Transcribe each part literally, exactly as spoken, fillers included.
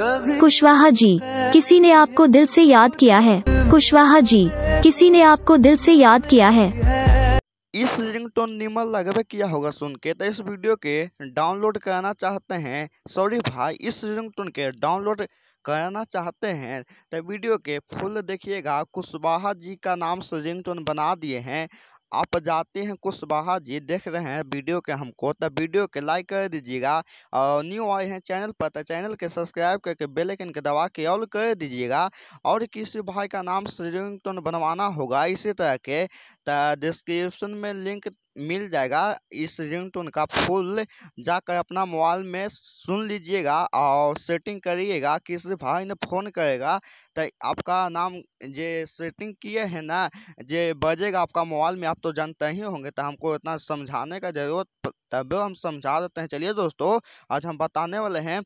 कुशवाहा जी, किसी ने आपको दिल से याद किया है। कुशवाहा जी, किसी ने आपको दिल से याद किया है। इस रिंगटोन निमल लगभग किया होगा सुन के, तो इस वीडियो के डाउनलोड कराना चाहते हैं, सॉरी भाई, इस रिंगटोन के डाउनलोड कराना चाहते हैं तो वीडियो के फुल देखिएगा। कुशवाहा जी का नाम से रिंगटोन बना दिए हैं, आप जाते हैं कुशवाहा जी, देख रहे हैं वीडियो के हमको, तब वीडियो के लाइक कर दीजिएगा और न्यू आए हैं चैनल पर तो चैनल के सब्सक्राइब करके बेल आइकन के दबा के ऑल कर दीजिएगा। और किसी भाई का नाम से रिंगटोन बनवाना होगा इसी तरह के, तो डिस्क्रिप्शन में लिंक मिल जाएगा इस रिंगटोन का, फुल जाकर अपना मोबाइल में सुन लीजिएगा और सेटिंग करिएगा। किसी भाई ने फ़ोन करेगा तो आपका नाम जे सेटिंग किए हैं ना, जे बजेगा आपका मोबाइल में, आप तो जानते ही होंगे, तो हमको इतना समझाने का ज़रूरत, तब हम समझा देते हैं। चलिए दोस्तों, आज हम बताने वाले हैं,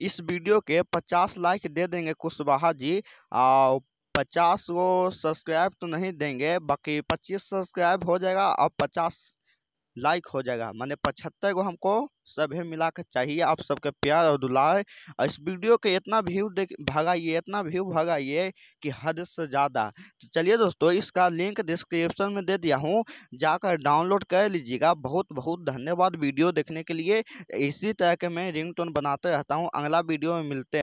इस वीडियो के पचास लाइक दे देंगे कुशवाहा जी और पचास वो सब्सक्राइब तो नहीं देंगे, बाकी पच्चीस सब्सक्राइब हो जाएगा और पचास लाइक हो जाएगा, माने पचहत्तर को हमको सभी मिला कर चाहिए। आप सबके प्यार और दुलार, इस वीडियो के इतना व्यू देख भगाइए, इतना व्यू भगाइए कि हद से ज़्यादा। तो चलिए दोस्तों, इसका लिंक डिस्क्रिप्शन में दे दिया हूँ, जाकर डाउनलोड कर लीजिएगा। बहुत बहुत धन्यवाद वीडियो देखने के लिए। इसी तरह के मैं रिंगटोन बनाते रहता हूँ। अगला वीडियो में मिलते हैं।